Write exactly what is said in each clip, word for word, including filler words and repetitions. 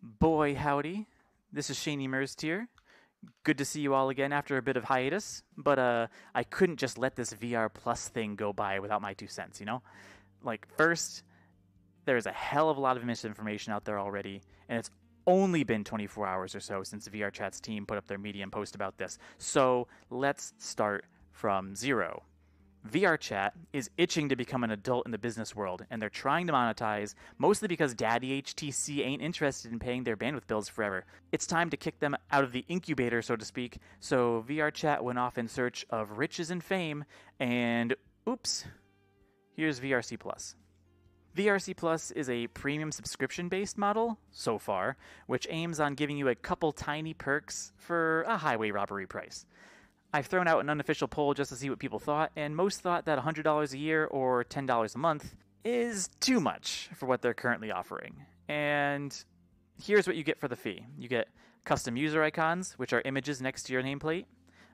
Boy howdy, this is Shanie MyrsTear. Good to see you all again after a bit of hiatus, but uh, I couldn't just let this V R Plus thing go by without my two cents, you know? Like, first, there's a hell of a lot of misinformation out there already, and it's only been twenty-four hours or so since VRChat's team put up their Medium post about this, so let's start from zero. VRChat is itching to become an adult in the business world, and they're trying to monetize, mostly because Daddy H T C ain't interested in paying their bandwidth bills forever. It's time to kick them out of the incubator, so to speak, so VRChat went off in search of riches and fame, and oops, here's V R C Plus. V R C Plus is a premium subscription-based model, so far, which aims on giving you a couple tiny perks for a highway robbery price. I've thrown out an unofficial poll just to see what people thought, and most thought that one hundred dollars a year or ten dollars a month is too much for what they're currently offering. And here's what you get for the fee. You get custom user icons, which are images next to your nameplate,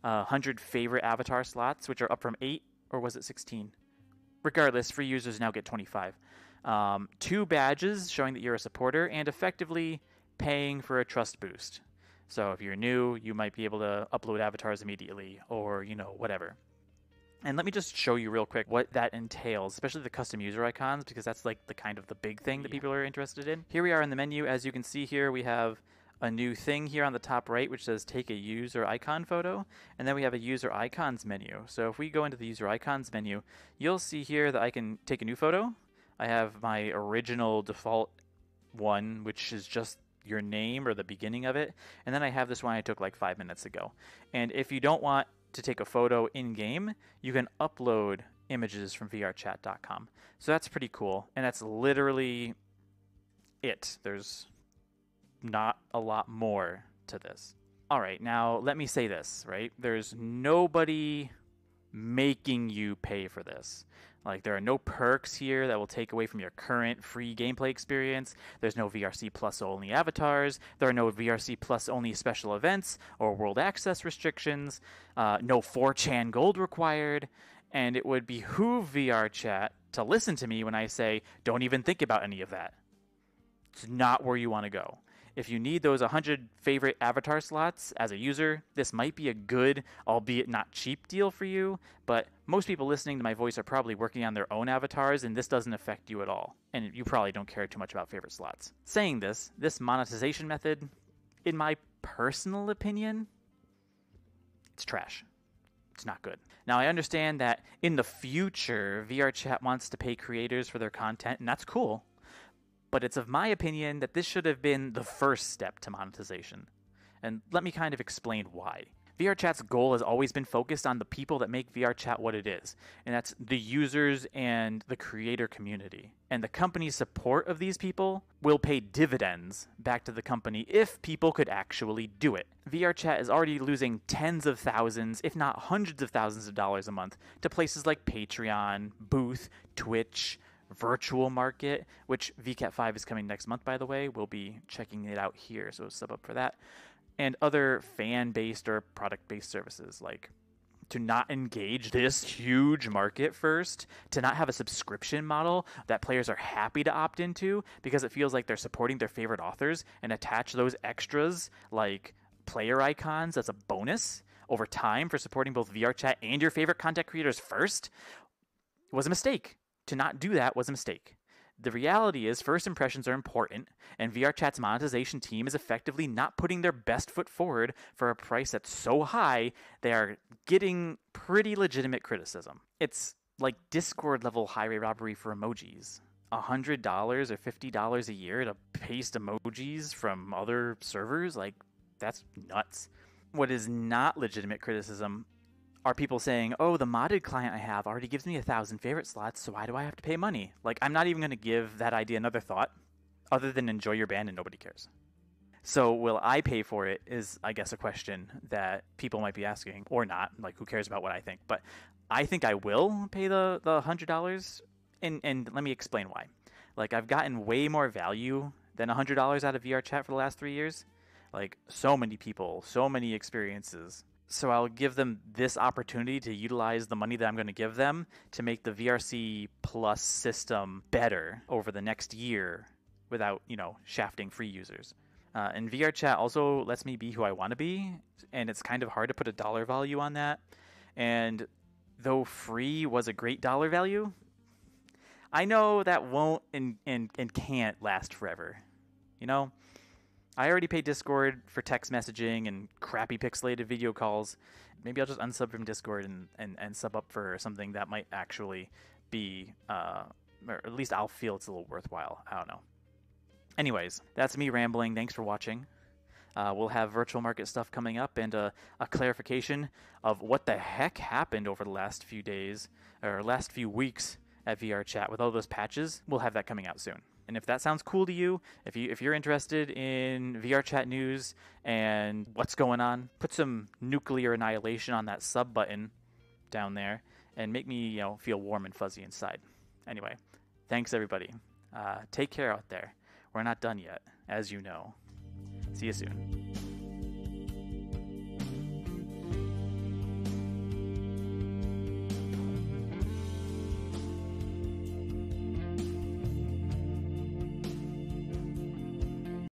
uh, one hundred favorite avatar slots, which are up from eight, or was it sixteen? Regardless, free users now get twenty-five. Um, two badges showing that you're a supporter, and effectively paying for a trust boost. So if you're new, you might be able to upload avatars immediately, or, you know, whatever. And let me just show you real quick what that entails, especially the custom user icons, because that's like the kind of the big thing that people are interested in. Here we are in the menu. As you can see here, we have a new thing here on the top right, which says take a user icon photo. And then we have a user icons menu. So if we go into the user icons menu, you'll see here that I can take a new photo. I have my original default one, which is just your name or the beginning of it, and then I have this one I took like five minutes ago. And if you don't want to take a photo in-game, you can upload images from V R chat dot com. So that's pretty cool, and that's literally it. There's not a lot more to this. All right, now let me say this, right? There's nobody making you pay for this. Like, there are no perks here that will take away from your current free gameplay experience. There's no V R C Plus only avatars. There are no V R C Plus only special events or world access restrictions. Uh, no four chan gold required. And it would behoove VRChat to listen to me when I say, don't even think about any of that. It's not where you want to go. If you need those one hundred favorite avatar slots as a user, this might be a good, albeit not cheap, deal for you, but most people listening to my voice are probably working on their own avatars, and this doesn't affect you at all, and you probably don't care too much about favorite slots. Saying this, this monetization method, in my personal opinion, it's trash. It's not good. Now, I understand that in the future, VRChat wants to pay creators for their content, and that's cool. But it's of my opinion that this should have been the first step to monetization. And let me kind of explain why. VRChat's goal has always been focused on the people that make VRChat what it is, and that's the users and the creator community. And the company's support of these people will pay dividends back to the company if people could actually do it. VRChat is already losing tens of thousands, if not hundreds of thousands of dollars a month to places like Patreon, Booth, Twitch, virtual market, which Vket five is coming next month, by the way. We'll be checking it out here, so sub up for that. And other fan-based or product-based services. Like, to not engage this huge market first, to not have a subscription model that players are happy to opt into because it feels like they're supporting their favorite authors, and attach those extras like player icons as a bonus over time for supporting both VRChat and your favorite content creators first, was a mistake. To not do that was a mistake. The reality is first impressions are important, and VRChat's monetization team is effectively not putting their best foot forward for a price that's so high they are getting pretty legitimate criticism. It's like Discord level highway robbery for emojis. one hundred dollars or fifty dollars a year to paste emojis from other servers? Like, that's nuts. What is not legitimate criticism are people saying, oh, the modded client I have already gives me a thousand favorite slots, so why do I have to pay money? Like, I'm not even going to give that idea another thought, other than enjoy your band and nobody cares. So will I pay for it is, I guess, a question that people might be asking, or not. Like, who cares about what I think? But I think I will pay the, the one hundred dollars, and, and let me explain why. Like, I've gotten way more value than one hundred dollars out of VRChat for the last three years. Like, so many people, so many experiences. So I'll give them this opportunity to utilize the money that I'm going to give them to make the V R C Plus system better over the next year without, you know, shafting free users. Uh, and VRChat also lets me be who I want to be, and it's kind of hard to put a dollar value on that. And though free was a great dollar value, I know that won't and, and, and can't last forever. You know, I already pay Discord for text messaging and crappy pixelated video calls. Maybe I'll just unsub from Discord and, and, and sub up for something that might actually be, uh, or at least I'll feel it's a little worthwhile. I don't know. Anyways, that's me rambling. Thanks for watching. Uh, we'll have virtual market stuff coming up and a, a clarification of what the heck happened over the last few days or last few weeks at VRChat with all those patches. We'll have that coming out soon. And if that sounds cool to you, if you if you're interested in VRChat news and what's going on, put some nuclear annihilation on that sub button down there and make me, you know, feel warm and fuzzy inside. Anyway, thanks everybody. Uh, take care out there. We're not done yet, as you know. See you soon.